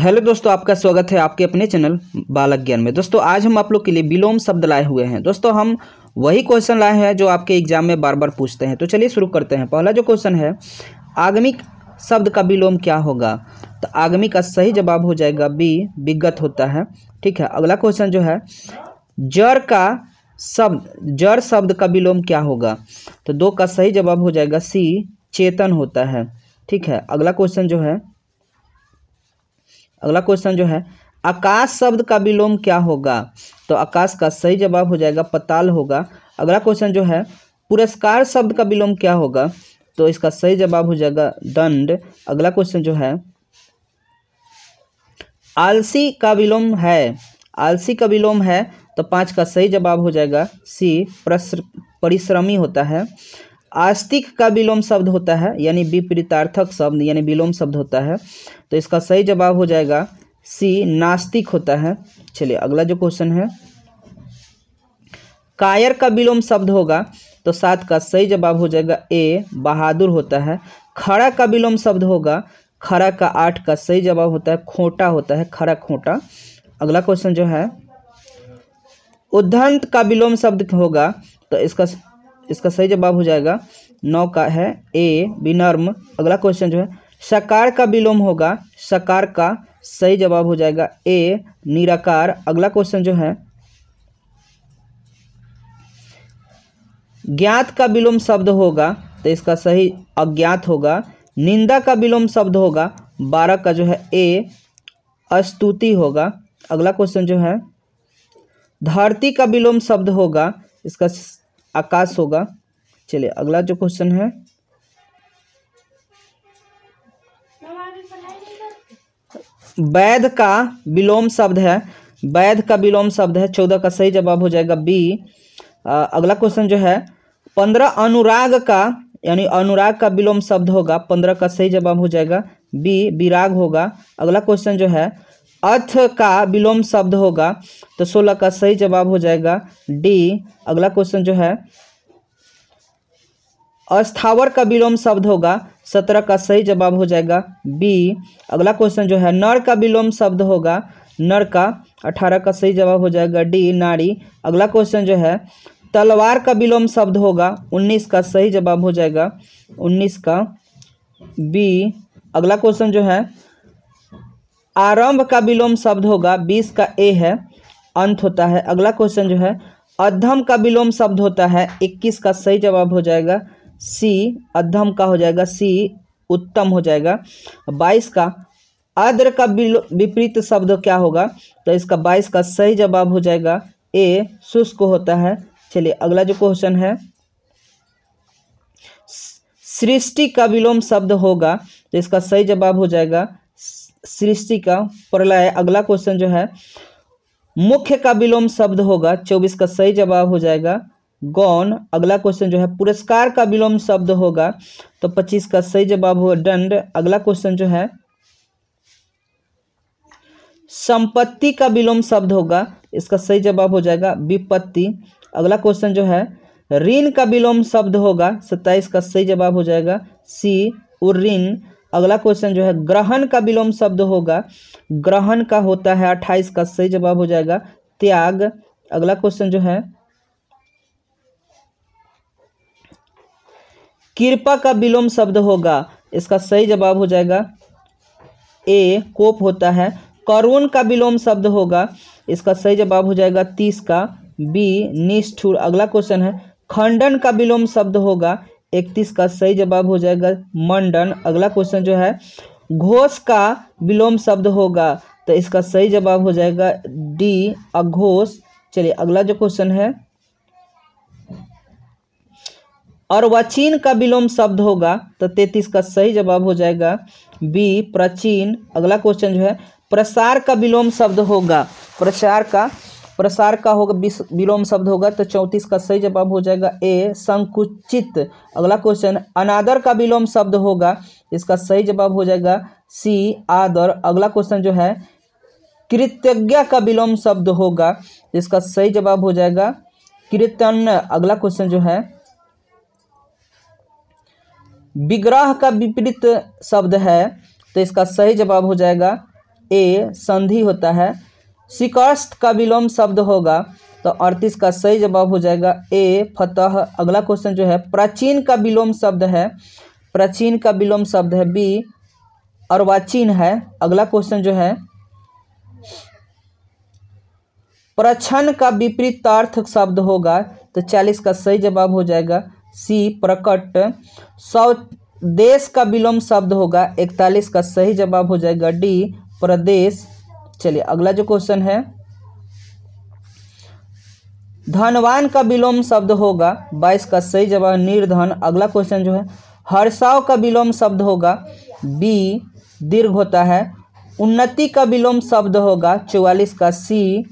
Hello दोस्तों, आपका स्वागत है आपके अपने चैनल बालक ज्ञान में। दोस्तों आज हम आप लोग के लिए विलोम शब्द लाए हुए हैं। दोस्तों हम वही क्वेश्चन लाए हैं जो आपके एग्जाम में बार बार पूछते हैं, तो चलिए शुरू करते हैं। पहला जो क्वेश्चन है, आगमिक शब्द का विलोम क्या होगा, तो आगमी का सही जवाब हो जाएगा बी, विगत होता है। ठीक है, अगला क्वेश्चन जो है, जड़ शब्द का विलोम क्या होगा, तो दो का सही जवाब हो जाएगा सी, चेतन होता है। ठीक है, अगला क्वेश्चन जो है आकाश शब्द का विलोम क्या होगा, तो आकाश का सही जवाब हो जाएगा पताल होगा। अगला क्वेश्चन जो है, पुरस्कार शब्द का विलोम क्या होगा, तो इसका सही जवाब हो जाएगा दंड। अगला क्वेश्चन जो है, आलसी का विलोम है तो 5 का सही जवाब हो जाएगा सी, परिश्रमी होता है। आस्तिक का विलोम शब्द होता है यानी विपरीतार्थक शब्द यानी विलोम शब्द होता है, तो इसका सही जवाब हो जाएगा सी, नास्तिक होता है। चलिए अगला जो क्वेश्चन है, कायर का विलोम शब्द होगा तो 7 का सही जवाब हो जाएगा ए, बहादुर होता है। खरा का विलोम शब्द होगा, खरा का 8 का सही जवाब होता है खोटा होता है, खरा खोटा। अगला क्वेश्चन जो है, उद्धंत का विलोम शब्द होगा तो इसका सही जवाब हो जाएगा 9 का है ए, विनम्र। अगला क्वेश्चन जो है, सकार का विलोम होगा, सकार का सही जवाब हो जाएगा ए, निराकार। अगला क्वेश्चन जो है, ज्ञात का विलोम शब्द होगा तो इसका सही अज्ञात होगा। निंदा का विलोम शब्द होगा 12 का जो है ए, स्तुति होगा। अगला क्वेश्चन जो है, धरती का विलोम शब्द होगा, इसका आकाश होगा। चलिए अगला जो क्वेश्चन है, वैध का विलोम शब्द है, वैध का विलोम शब्द है 14 का सही जवाब हो जाएगा बी। अगला क्वेश्चन जो है, 15 अनुराग का यानी अनुराग का विलोम शब्द होगा, 15 का सही जवाब हो जाएगा बी, विराग होगा। अगला क्वेश्चन जो है, अर्थ का विलोम शब्द होगा तो 16 का सही जवाब हो जाएगा डी। अगला क्वेश्चन जो है, अस्थावर का विलोम शब्द होगा, 17 का सही जवाब हो जाएगा बी। अगला क्वेश्चन जो है, नर का विलोम शब्द होगा, नर का 18 का सही जवाब हो जाएगा डी, नारी। अगला क्वेश्चन जो है, तलवार का विलोम शब्द होगा, 19 का सही जवाब हो जाएगा 19 का बी। अगला क्वेश्चन जो है, आरंभ का विलोम शब्द होगा, 20 का ए है, अंत होता है। अगला क्वेश्चन जो है, अधम का विलोम शब्द होता है, 21 का सही जवाब हो जाएगा सी, अधम का हो जाएगा सी, उत्तम हो जाएगा। 22 का आद्र का विपरीत शब्द क्या होगा, तो इसका 22 का सही जवाब हो जाएगा ए, शुष्क होता है। चलिए अगला जो क्वेश्चन है, सृष्टि का विलोम शब्द होगा तो इसका सही जवाब हो जाएगा सृष्टि का, प्रलय। अगला क्वेश्चन जो है, मुख्य का विलोम शब्द होगा, 24 का सही जवाब हो जाएगा गौन। अगला क्वेश्चन जो है, पुरस्कार का विलोम शब्द होगा तो 25 का सही जवाब होगा दंड। अगला क्वेश्चन जो है, संपत्ति का विलोम शब्द होगा, इसका सही जवाब हो जाएगा विपत्ति। अगला क्वेश्चन जो है, ऋण का विलोम शब्द होगा, 27 का सही जवाब हो जाएगा सी, ऋण। अगला क्वेश्चन जो है, ग्रहण का विलोम शब्द होगा, ग्रहण का होता है 28 का सही जवाब हो जाएगा त्याग। अगला क्वेश्चन जो है, कृपा का विलोम शब्द होगा, इसका सही जवाब हो जाएगा ए, कोप होता है। करुण का विलोम शब्द होगा, इसका सही जवाब हो जाएगा 30 का बी, निष्ठुर। अगला क्वेश्चन है, खंडन का विलोम शब्द होगा, 31 का सही जवाब हो जाएगा मंडन। अगला क्वेश्चन जो है, घोष का विलोम शब्द होगा तो इसका सही जवाब हो जाएगा डी, अघोष। चलिए अगला जो क्वेश्चन है, अर्वाचीन का विलोम शब्द होगा तो 33 का सही जवाब हो जाएगा बी, प्राचीन। अगला क्वेश्चन जो है, प्रसार का विलोम शब्द होगा, प्रसार का होगा विलोम शब्द होगा तो 34 का सही जवाब हो जाएगा ए, संकुचित। अगला क्वेश्चन, अनादर का विलोम शब्द होगा, इसका सही जवाब हो जाएगा सी, आदर। अगला क्वेश्चन जो है, कृतज्ञ का विलोम शब्द होगा, इसका सही जवाब हो जाएगा कृतज्ञ। अगला क्वेश्चन जो है, विग्रह का विपरीत शब्द है तो इसका सही जवाब हो जाएगा ए संधि होता है, शिकस्त का विलोम शब्द होगा, तो 38 का सही जवाब हो जाएगा ए फतह। अगला क्वेश्चन जो है प्राचीन का विलोम शब्द है, प्राचीन का विलोम शब्द है बी अर्वाचीन है। अगला क्वेश्चन जो है प्रछन का विपरीतार्थ शब्द होगा, तो 40 का सही जवाब हो जाएगा सी प्रकट। स्वदेश का विलोम शब्द होगा, 41 का सही जवाब हो जाएगा डी प्रदेश। चलिए अगला जो क्वेश्चन है धनवान का विलोम शब्द होगा, 22 का सही जवाब निर्धन। अगला क्वेश्चन जो है हर्षाव का विलोम शब्द होगा, बी दीर्घ होता है। उन्नति का विलोम शब्द होगा, 44 का सी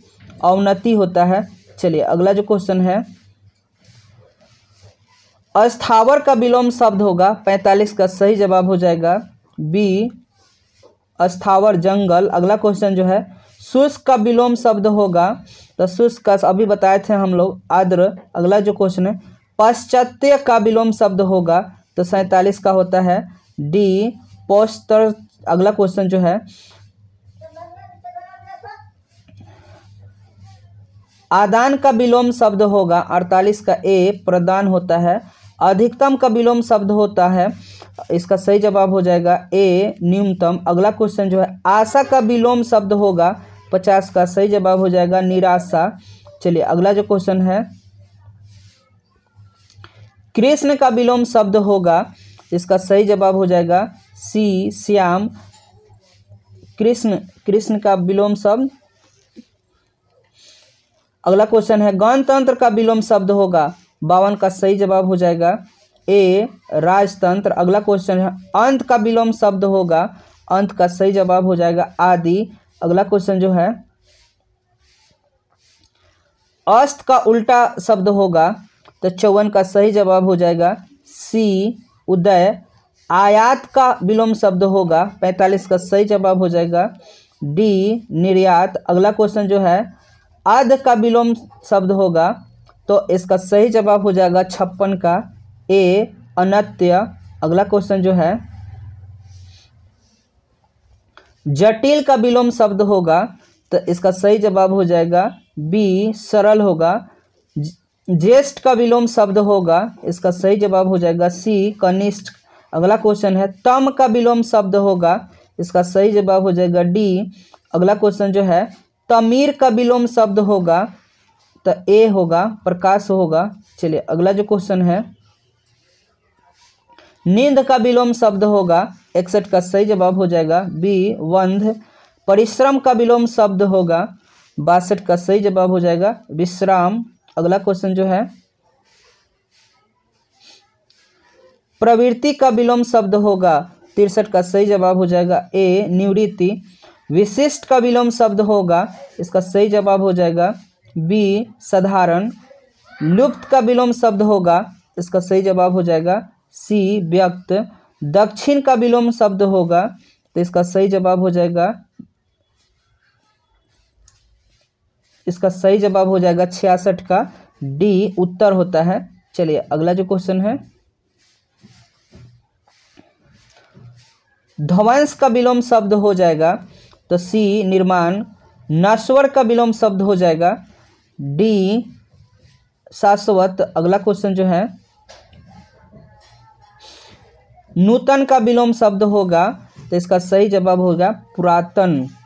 अवनति होता है। चलिए अगला जो क्वेश्चन है अस्थावर का विलोम शब्द होगा, 45 का सही जवाब हो जाएगा बी अस्थावर जंगल। अगला क्वेश्चन जो है शुष्क का विलोम शब्द होगा, तो शुष्क का अभी बताए थे हम लोग आद्र। अगला जो क्वेश्चन है पाश्चात्य का विलोम शब्द होगा, तो 47 का होता है डी पौस्तर। अगला क्वेश्चन जो है आदान का विलोम शब्द होगा, 48 का ए प्रदान होता है। अधिकतम का विलोम शब्द होता है, इसका सही जवाब हो जाएगा ए न्यूनतम। अगला क्वेश्चन जो है आशा का विलोम शब्द होगा, 50 का सही जवाब हो जाएगा निराशा। चलिए अगला जो क्वेश्चन है कृष्ण का विलोम शब्द होगा, इसका सही जवाब हो जाएगा सी श्याम। कृष्ण, कृष्ण का विलोम शब्द। अगला क्वेश्चन है गणतंत्र का विलोम शब्द होगा, 52 का सही जवाब हो जाएगा ए राजतंत्र। अगला क्वेश्चन है अंत का विलोम शब्द होगा, अंत का सही जवाब हो जाएगा आदि। अगला क्वेश्चन जो है अस्त का उल्टा शब्द होगा, तो 54 का सही जवाब हो जाएगा सी उदय। आयात का विलोम शब्द होगा, 45 का सही जवाब हो जाएगा डी निर्यात। अगला क्वेश्चन जो है आद का विलोम शब्द होगा, तो इसका सही जवाब हो जाएगा 56 का ए अनत्य। अगला क्वेश्चन जो है जटिल का विलोम शब्द होगा, तो इसका सही जवाब हो जाएगा बी सरल होगा। ज्येष्ठ का विलोम शब्द होगा, इसका सही जवाब हो जाएगा सी कनिष्ठ। अगला क्वेश्चन है तम का विलोम शब्द होगा, इसका सही जवाब हो जाएगा डी। अगला क्वेश्चन जो है तमीर का विलोम शब्द होगा, तो ए होगा प्रकाश होगा। चलिए अगला जो क्वेश्चन है नींद का विलोम शब्द होगा, 61 का सही जवाब हो जाएगा बी वंध। परिश्रम का विलोम शब्द होगा, 62 का सही जवाब हो जाएगा विश्राम। अगला क्वेश्चन जो है प्रवृत्ति का विलोम शब्द होगा, 63 का सही जवाब हो जाएगा ए निवृत्ति। विशिष्ट का विलोम शब्द होगा, इसका सही जवाब हो जाएगा बी साधारण। लुप्त का विलोम शब्द होगा, इसका सही जवाब हो जाएगा सी व्यक्त। दक्षिण का विलोम शब्द होगा, तो इसका सही जवाब हो जाएगा, इसका सही जवाब हो जाएगा 66 का डी उत्तर होता है। चलिए अगला जो क्वेश्चन है ध्वंस का विलोम शब्द हो जाएगा, तो सी निर्माण। नश्वर का विलोम शब्द हो जाएगा डी शाश्वत। अगला क्वेश्चन जो है नूतन का विलोम शब्द होगा, तो इसका सही जवाब होगा पुरातन।